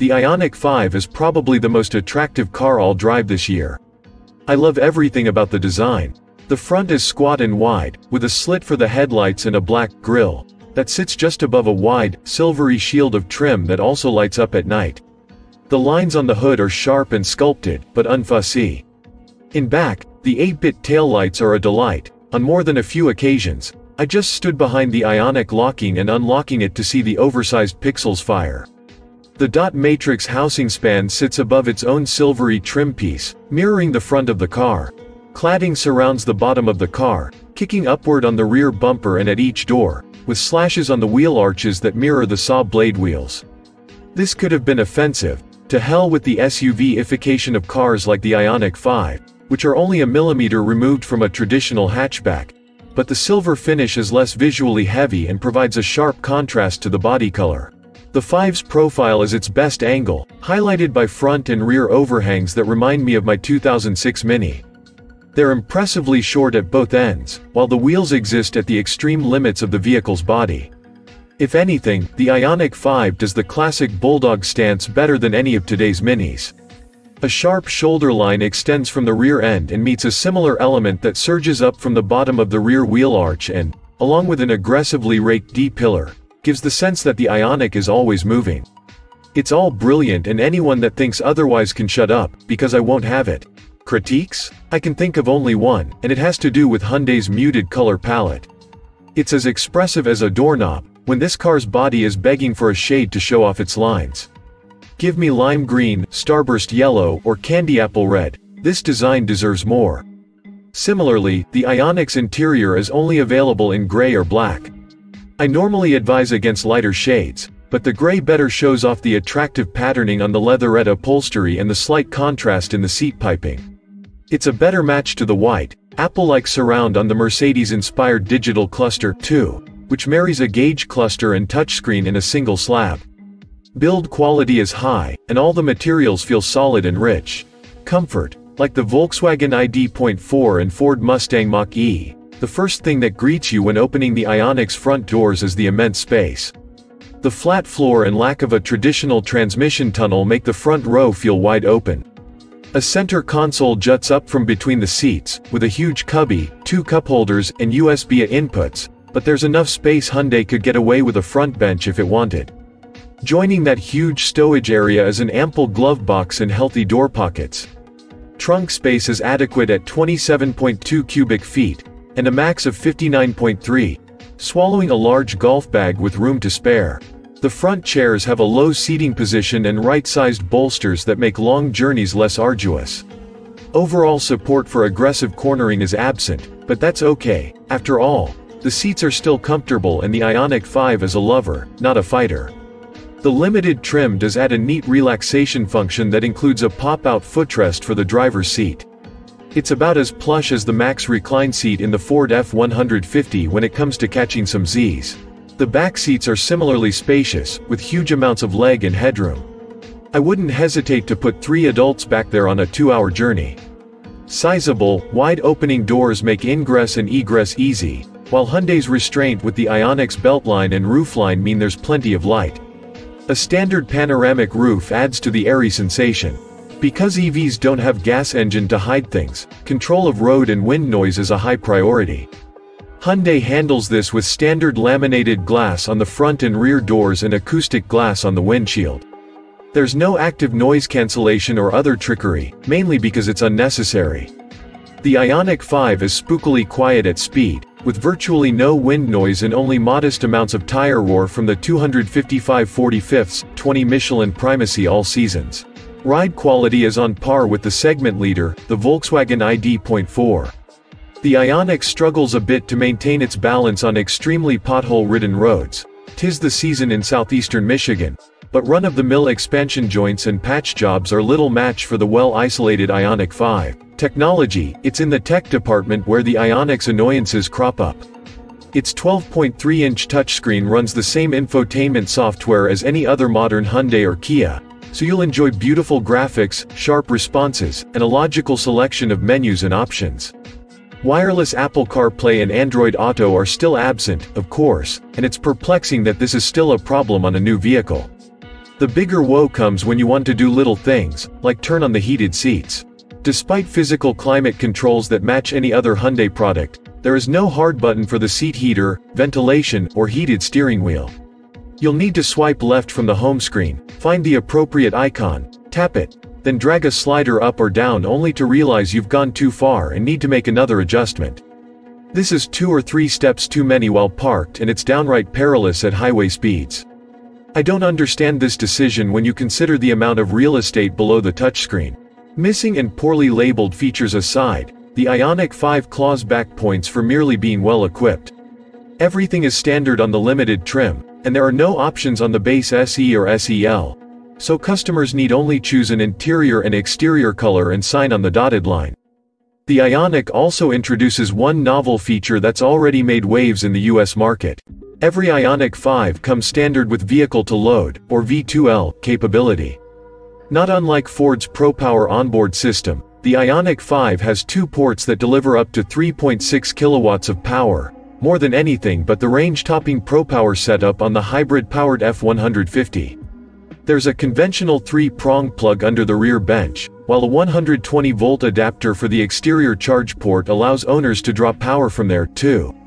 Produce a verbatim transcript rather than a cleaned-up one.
The IONIQ five is probably the most attractive car I'll drive this year. I love everything about the design. The front is squat and wide, with a slit for the headlights and a black grille that sits just above a wide, silvery shield of trim that also lights up at night. The lines on the hood are sharp and sculpted, but unfussy. In back, the eight bit taillights are a delight. On more than a few occasions, I just stood behind the IONIQ locking and unlocking it to see the oversized pixels fire. The dot matrix housing span sits above its own silvery trim piece, mirroring the front of the car. Cladding surrounds the bottom of the car, kicking upward on the rear bumper and at each door, with slashes on the wheel arches that mirror the saw blade wheels. This could have been offensive. To hell with the S U V-ification of cars like the IONIQ five. Which are only a millimeter removed from a traditional hatchback, but the silver finish is less visually heavy and provides a sharp contrast to the body color. The five's profile is its best angle, highlighted by front and rear overhangs that remind me of my two thousand six Mini. They're impressively short at both ends, while the wheels exist at the extreme limits of the vehicle's body. If anything, the IONIQ five does the classic bulldog stance better than any of today's Minis. A sharp shoulder line extends from the rear end and meets a similar element that surges up from the bottom of the rear wheel arch and, along with an aggressively raked D-pillar, gives the sense that the IONIQ is always moving. It's all brilliant, and anyone that thinks otherwise can shut up, because I won't have it. Critiques? I can think of only one, and it has to do with Hyundai's muted color palette. It's as expressive as a doorknob, when this car's body is begging for a shade to show off its lines. Give me lime green, starburst yellow, or candy apple red. This design deserves more. Similarly, the IONIQ's interior is only available in gray or black. I normally advise against lighter shades, but the gray better shows off the attractive patterning on the leatherette upholstery and the slight contrast in the seat piping. It's a better match to the white, apple-like surround on the Mercedes-inspired digital cluster, too, which marries a gauge cluster and touchscreen in a single slab. Build quality is high, and all the materials feel solid and rich. Comfort, like the Volkswagen I D four and Ford Mustang Mach-E, the first thing that greets you when opening the IONIQ's front doors is the immense space. The flat floor and lack of a traditional transmission tunnel make the front row feel wide open. A center console juts up from between the seats, with a huge cubby, two cup holders, and U S B inputs, but there's enough space Hyundai could get away with a front bench if it wanted. Joining that huge stowage area is an ample glove box and healthy door pockets. Trunk space is adequate at twenty-seven point two cubic feet, and a max of fifty-nine point three, swallowing a large golf bag with room to spare. The front chairs have a low seating position and right-sized bolsters that make long journeys less arduous. Overall support for aggressive cornering is absent, but that's okay. After all, the seats are still comfortable and the IONIQ five is a lover, not a fighter. The limited trim does add a neat relaxation function that includes a pop-out footrest for the driver's seat. It's about as plush as the max recline seat in the Ford F one fifty when it comes to catching some Z's. The back seats are similarly spacious, with huge amounts of leg and headroom. I wouldn't hesitate to put three adults back there on a two-hour journey. Sizable, wide-opening doors make ingress and egress easy, while Hyundai's restraint with the IONIQ's beltline and roofline mean there's plenty of light. A standard panoramic roof adds to the airy sensation. Because E Vs don't have gas engine to hide things, control of road and wind noise is a high priority. Hyundai handles this with standard laminated glass on the front and rear doors and acoustic glass on the windshield. There's no active noise cancellation or other trickery, mainly because it's unnecessary. The IONIQ five is spookily quiet at speed, with virtually no wind noise and only modest amounts of tire roar from the two fifty-five forty-fifths twenty Michelin Primacy all seasons. Ride quality is on par with the segment leader, the Volkswagen I D four. The IONIQ struggles a bit to maintain its balance on extremely pothole-ridden roads. 'Tis the season in southeastern Michigan, but run-of-the-mill expansion joints and patch jobs are little match for the well-isolated IONIQ five. Technology, it's in the tech department where the IONIQ's annoyances crop up. Its twelve point three inch touchscreen runs the same infotainment software as any other modern Hyundai or Kia, so you'll enjoy beautiful graphics, sharp responses, and a logical selection of menus and options. Wireless Apple CarPlay and Android Auto are still absent, of course, and it's perplexing that this is still a problem on a new vehicle. The bigger woe comes when you want to do little things, like turn on the heated seats. Despite physical climate controls that match any other Hyundai product, there is no hard button for the seat heater, ventilation, or heated steering wheel. You'll need to swipe left from the home screen, find the appropriate icon, tap it, then drag a slider up or down only to realize you've gone too far and need to make another adjustment. This is two or three steps too many while parked, and it's downright perilous at highway speeds. I don't understand this decision when you consider the amount of real estate below the touchscreen. Missing and poorly labeled features aside, the IONIQ five claws back points for merely being well equipped. Everything is standard on the limited trim, and there are no options on the base S E or S E L. So customers need only choose an interior and exterior color and sign on the dotted line. The IONIQ also introduces one novel feature that's already made waves in the U S market. Every IONIQ five comes standard with Vehicle-to-Load, or V two L, capability. Not unlike Ford's ProPower onboard system, the IONIQ five has two ports that deliver up to three point six kilowatts of power, more than anything but the range-topping ProPower setup on the hybrid-powered F one fifty. There's a conventional three-prong plug under the rear bench, while a one hundred twenty volt adapter for the exterior charge port allows owners to draw power from there, too.